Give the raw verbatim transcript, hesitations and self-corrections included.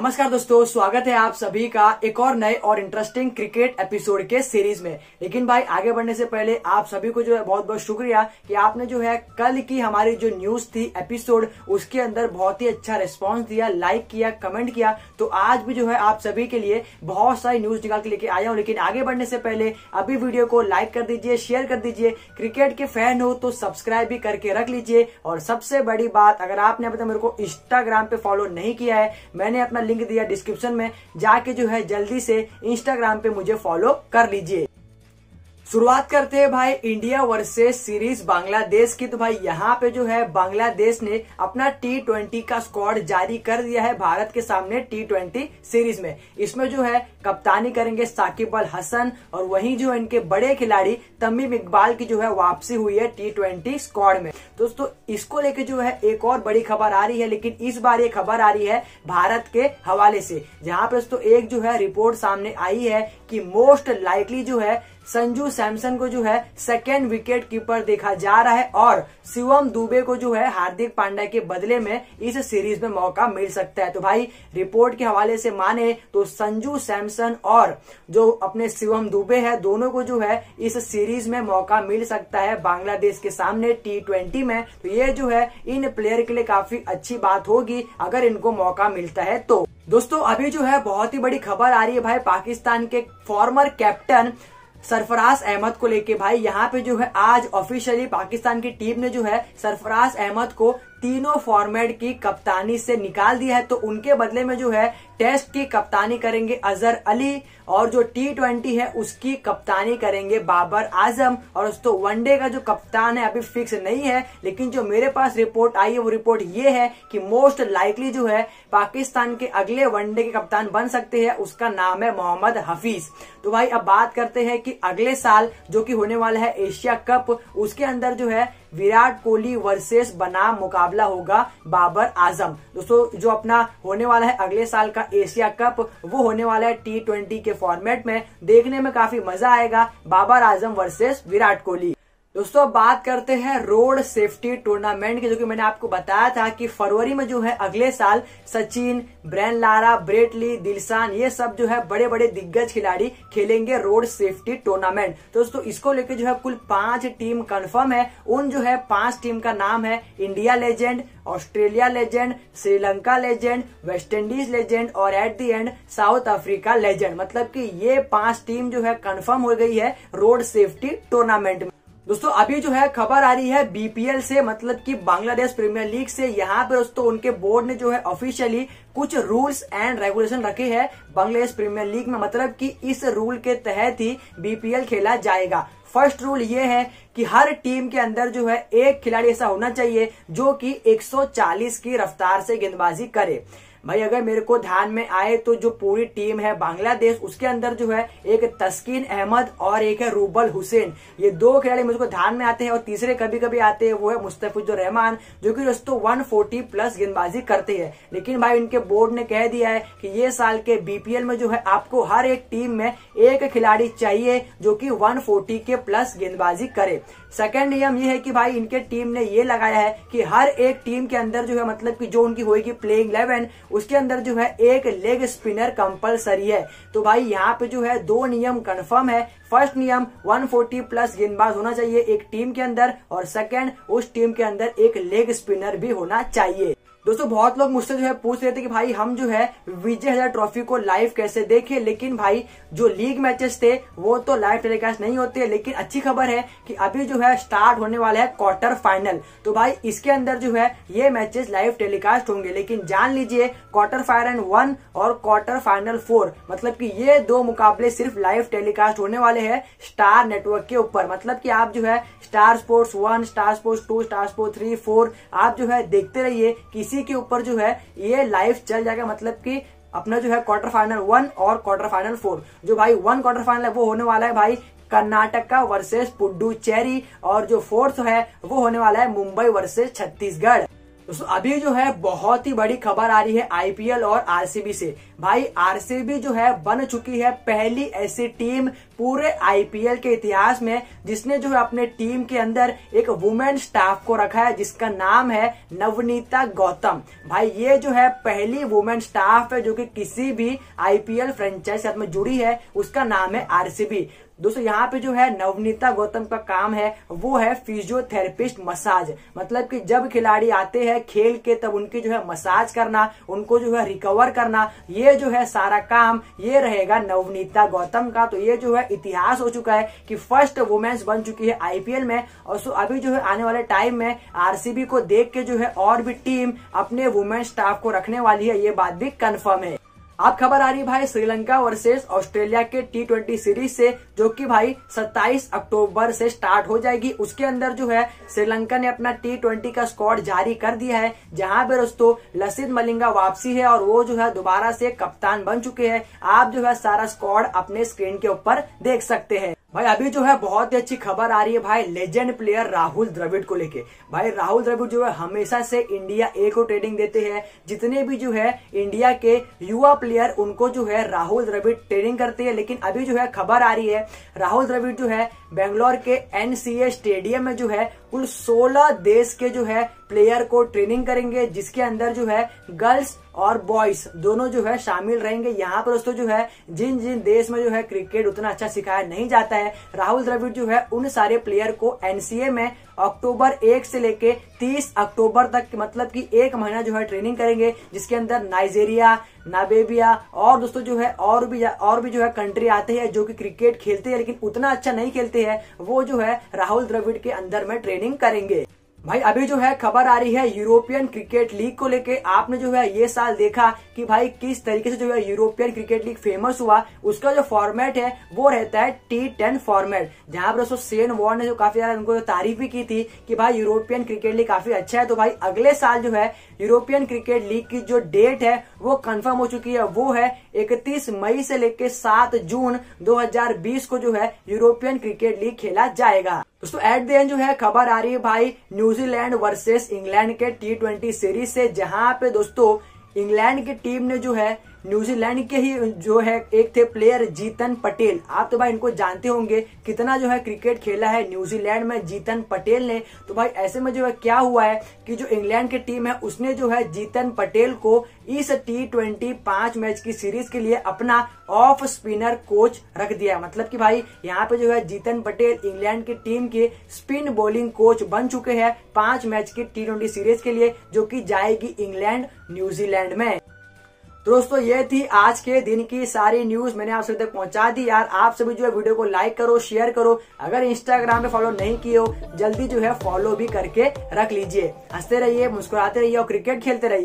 नमस्कार दोस्तों, स्वागत है आप सभी का एक और नए और इंटरेस्टिंग क्रिकेट एपिसोड के सीरीज में। लेकिन भाई आगे बढ़ने से पहले आप सभी को जो है बहुत बहुत शुक्रिया कि आपने जो है कल की हमारी जो न्यूज थी एपिसोड उसके अंदर बहुत ही अच्छा रिस्पांस दिया, लाइक किया, कमेंट किया। तो आज भी जो है आप सभी के लिए बहुत सारी न्यूज निकाल के लेके आया हूँ। लेकिन आगे बढ़ने से पहले अभी वीडियो को लाइक कर दीजिए, शेयर कर दीजिए। क्रिकेट के फैन हो तो सब्सक्राइब भी करके रख लीजिए। और सबसे बड़ी बात, अगर आपने अभी तक मेरे को इंस्टाग्राम पे फॉलो नहीं किया है, मैंने अपना लिंक दिया डिस्क्रिप्शन में, जाके जो है जल्दी से इंस्टाग्राम पे मुझे फॉलो कर लीजिए। शुरुआत करते हैं भाई इंडिया वर्सेस सीरीज बांग्लादेश की। तो भाई यहाँ पे जो है बांग्लादेश ने अपना टी ट्वेंटी का स्क्वाड जारी कर दिया है भारत के सामने टी ट्वेंटी सीरीज में। इसमें जो है कप्तानी करेंगे साकिब अल हसन और वहीं जो इनके बड़े खिलाड़ी तमीम इकबाल की जो है वापसी हुई है टी ट्वेंटी स्क्वाड में। दोस्तों इसको लेके जो है एक और बड़ी खबर आ रही है, लेकिन इस बार ये खबर आ रही है भारत के हवाले से, जहाँ पे दोस्तों एक जो है रिपोर्ट सामने आई है कि मोस्ट लाइकली जो है संजू सैमसन को जो है सेकेंड विकेट कीपर देखा जा रहा है और शिवम दुबे को जो है हार्दिक पांड्या के बदले में इस सीरीज में मौका मिल सकता है। तो भाई रिपोर्ट के हवाले से माने तो संजू सैमसन और जो अपने शिवम दुबे है, दोनों को जो है इस सीरीज में मौका मिल सकता है बांग्लादेश के सामने टी ट्वेंटी में। तो ये जो है इन प्लेयर के लिए काफी अच्छी बात होगी अगर इनको मौका मिलता है तो। दोस्तों अभी जो है बहुत ही बड़ी खबर आ रही है भाई पाकिस्तान के फॉर्मर कैप्टन सरफराज अहमद को लेके। भाई यहाँ पे जो है आज ऑफिशियली पाकिस्तान की टीम ने जो है सरफराज अहमद को तीनों फॉर्मेट की कप्तानी से निकाल दिया है। तो उनके बदले में जो है टेस्ट की कप्तानी करेंगे अजहर अली और जो टी ट्वेंटी है उसकी कप्तानी करेंगे बाबर आजम। और दोस्तों वनडे का जो कप्तान है अभी फिक्स नहीं है, लेकिन जो मेरे पास रिपोर्ट आई है वो रिपोर्ट ये है कि मोस्ट लाइकली जो है पाकिस्तान के अगले वनडे के कप्तान बन सकते हैं, उसका नाम है मोहम्मद हफीज। तो भाई अब बात करते हैं कि अगले साल जो कि होने वाला है एशिया कप, उसके अंदर जो है विराट कोहली वर्सेस बनाम मुकाबला होगा बाबर आजम। दोस्तों जो अपना होने वाला है अगले साल का एशिया कप वो होने वाला है टी ट्वेंटी के फॉर्मेट में, देखने में काफी मजा आएगा बाबर आजम वर्सेस विराट कोहली। दोस्तों अब बात करते हैं रोड सेफ्टी टूर्नामेंट की, जो कि मैंने आपको बताया था कि फरवरी में जो है अगले साल Sachin, Brian Lara, Brett Lee, Dilshan ये सब जो है बड़े बड़े दिग्गज खिलाड़ी खेलेंगे रोड सेफ्टी टूर्नामेंट। तो दोस्तों इसको लेके जो है कुल पांच टीम कंफर्म है। उन जो है पांच टीम का नाम है India legend, Australia legend, Sri Lanka legend, West Indies legend और at the end South Africa legend. मतलब कि ये पांच टीम जो है कंफर्म हो गई है रोड सेफ्टी टूर्नामेंट में। दोस्तों अभी जो है खबर आ रही है बीपीएल से, मतलब कि बांग्लादेश प्रीमियर लीग से। यहाँ पर दोस्तों उनके बोर्ड ने जो है ऑफिशियली कुछ रूल्स एंड रेगुलेशन रखे हैं बांग्लादेश प्रीमियर लीग में, मतलब कि इस रूल के तहत ही बीपीएल खेला जाएगा। फर्स्ट रूल ये है कि हर टीम के अंदर जो है एक खिलाड़ी ऐसा होना चाहिए जो कि एक सौ चालीस की रफ्तार से गेंदबाजी करे। भाई अगर मेरे को ध्यान में आए तो जो पूरी टीम है बांग्लादेश उसके अंदर जो है एक तस्किन अहमद और एक है रूबल हुसैन, ये दो खिलाड़ी मुझको ध्यान में आते हैं। और तीसरे कभी कभी आते हैं वो है मुस्तफिजुर रहमान, जो कि दोस्तों एक सौ चालीस प्लस गेंदबाजी करते हैं। लेकिन भाई उनके बोर्ड ने कह दिया है कि ये साल के बीपीएल में जो है आपको हर एक टीम में एक खिलाड़ी चाहिए जो कि एक सौ चालीस के प्लस गेंदबाजी करे। सेकेंड नियम ये है कि भाई इनके टीम ने ये लगाया है कि हर एक टीम के अंदर जो है मतलब कि जो उनकी होगी प्लेइंग इलेवन उसके अंदर जो है एक लेग स्पिनर कंपलसरी है। तो भाई यहाँ पे जो है दो नियम कंफर्म है। फर्स्ट नियम एक सौ चालीस प्लस गेंदबाज होना चाहिए एक टीम के अंदर और सेकंड उस टीम के अंदर एक लेग स्पिनर भी होना चाहिए। दोस्तों बहुत लोग मुझसे जो है पूछ रहे थे कि भाई हम जो है विजय हजारे ट्रॉफी को लाइव कैसे देखें, लेकिन भाई जो लीग मैचेस थे वो तो लाइव टेलीकास्ट नहीं होते। लेकिन अच्छी खबर है कि अभी जो है स्टार्ट होने वाला है क्वार्टर फाइनल, तो भाई इसके अंदर जो है ये मैचेस लाइव टेलीकास्ट होंगे। लेकिन जान लीजिए क्वार्टर फाइनल वन और क्वार्टर फाइनल फोर, मतलब की ये दो मुकाबले सिर्फ लाइव टेलीकास्ट होने वाले है स्टार नेटवर्क के ऊपर। मतलब की आप जो है Star Sports one, Star Sports two, Star Sports three, four आप जो है देखते रहिए, किसी के ऊपर जो है ये लाइव चल जाएगा। मतलब कि अपना जो है क्वार्टर फाइनल वन और क्वार्टर फाइनल फोर, जो भाई वन क्वार्टर फाइनल है वो होने वाला है भाई कर्नाटका वर्सेस पुडुचेरी और जो फोर्थ है वो होने वाला है मुंबई वर्सेस छत्तीसगढ़। दोस्तों अभी जो है बहुत ही बड़ी खबर आ रही है आईपीएल और आरसीबी से। भाई आरसीबी जो है बन चुकी है पहली ऐसी टीम पूरे आईपीएल के इतिहास में जिसने जो है अपने टीम के अंदर एक वुमेन स्टाफ को रखा है जिसका नाम है नवनीता गौतम। भाई ये जो है पहली वुमेन स्टाफ है जो कि किसी भी आईपीएल फ्रेंचाइज के साथ में जुड़ी है, उसका नाम है आरसीबी। दोस्तों यहाँ पे जो है नवनीता गौतम का काम है वो है फिजियोथेरेपिस्ट मसाज, मतलब कि जब खिलाड़ी आते हैं खेल के तब उनकी जो है मसाज करना, उनको जो है रिकवर करना, ये जो है सारा काम ये रहेगा नवनीता गौतम का। तो ये जो है इतिहास हो चुका है कि फर्स्ट वुमेन्स बन चुकी है आईपीएल में। और सो अभी जो है आने वाले टाइम में आरसीबी को देख के जो है और भी टीम अपने वुमेन स्टाफ को रखने वाली है, ये बात भी कंफर्म है। अब खबर आ रही भाई श्रीलंका वर्सेस ऑस्ट्रेलिया के टी ट्वेंटी सीरीज से जो कि भाई सत्ताईस अक्टूबर से स्टार्ट हो जाएगी। उसके अंदर जो है श्रीलंका ने अपना टी ट्वेंटी का स्क्वाड जारी कर दिया है, जहां पर दोस्तों लसिथ मलिंगा वापसी है और वो जो है दोबारा से कप्तान बन चुके हैं। आप जो है सारा स्क्वाड अपने स्क्रीन के ऊपर देख सकते हैं। भाई अभी जो है बहुत ही अच्छी खबर आ रही है भाई लेजेंड प्लेयर राहुल द्रविड़ को लेके। भाई राहुल द्रविड़ जो है हमेशा से इंडिया ए को ट्रेडिंग देते हैं, जितने भी जो है इंडिया के युवा प्लेयर उनको जो है राहुल द्रविड़ ट्रेडिंग करते हैं। लेकिन अभी जो है खबर आ रही है राहुल द्रविड़ जो है बेंगलोर के एनसीए स्टेडियम में जो है कुल सोलह देश के जो है प्लेयर को ट्रेनिंग करेंगे, जिसके अंदर जो है गर्ल्स और बॉयज दोनों जो है शामिल रहेंगे। यहाँ पर दोस्तों जो है जिन जिन देश में जो है क्रिकेट उतना अच्छा सिखाया नहीं जाता है, राहुल द्रविड़ जो है उन सारे प्लेयर को एनसीए में अक्टूबर एक से लेके तीस अक्टूबर तक, मतलब कि एक महीना जो है ट्रेनिंग करेंगे, जिसके अंदर नाइजेरिया, नामीबिया और दोस्तों जो है और भी और भी जो है कंट्री आते हैं जो कि क्रिकेट खेलते हैं लेकिन उतना अच्छा नहीं खेलते हैं, वो जो है राहुल द्रविड़ के अंदर में ट्रेनिंग करेंगे। भाई अभी जो है खबर आ रही है यूरोपियन क्रिकेट लीग को लेके। आपने जो है ये साल देखा कि भाई किस तरीके से जो है यूरोपियन क्रिकेट लीग फेमस हुआ। उसका जो फॉर्मेट है वो रहता है टी टेन फॉर्मेट, जहां पर दोस्तों शेन वॉर्न ने जो काफी ज्यादा उनको तारीफ भी की थी कि भाई यूरोपियन क्रिकेट लीग काफी अच्छा है। तो भाई अगले साल जो है यूरोपियन क्रिकेट लीग की जो डेट है वो कन्फर्म हो चुकी है, वो है इकतीस मई से लेकर सात जून दो हजार बीस को जो है यूरोपियन क्रिकेट लीग खेला जाएगा। दोस्तों एट द एंड जो है खबर आ रही है भाई न्यूजीलैंड वर्सेस इंग्लैंड के टी ट्वेंटी सीरीज से, जहां पे दोस्तों इंग्लैंड की टीम ने जो है न्यूजीलैंड के ही जो है एक थे प्लेयर जीतन पटेल, आप तो भाई इनको जानते होंगे कितना जो है क्रिकेट खेला है न्यूजीलैंड में जीतन पटेल ने। तो भाई ऐसे में जो है क्या हुआ है कि जो इंग्लैंड की टीम है उसने जो है जीतन पटेल को इस टी ट्वेंटी पांच मैच की सीरीज के लिए अपना ऑफ स्पिनर कोच रख दिया, मतलब कि भाई यहाँ पे जो है जीतन पटेल इंग्लैंड की टीम के स्पिन बॉलिंग कोच बन चुके हैं पांच मैच की टी ट्वेंटी सीरीज के लिए जो की जाएगी इंग्लैंड न्यूजीलैंड में। दोस्तों ये थी आज के दिन की सारी न्यूज, मैंने आप सभी तक पहुंचा दी यार। आप सभी जो है वीडियो को लाइक करो, शेयर करो, अगर इंस्टाग्राम पे फॉलो नहीं किए हो जल्दी जो है फॉलो भी करके रख लीजिए। हंसते रहिए, मुस्कुराते रहिए और क्रिकेट खेलते रहिए।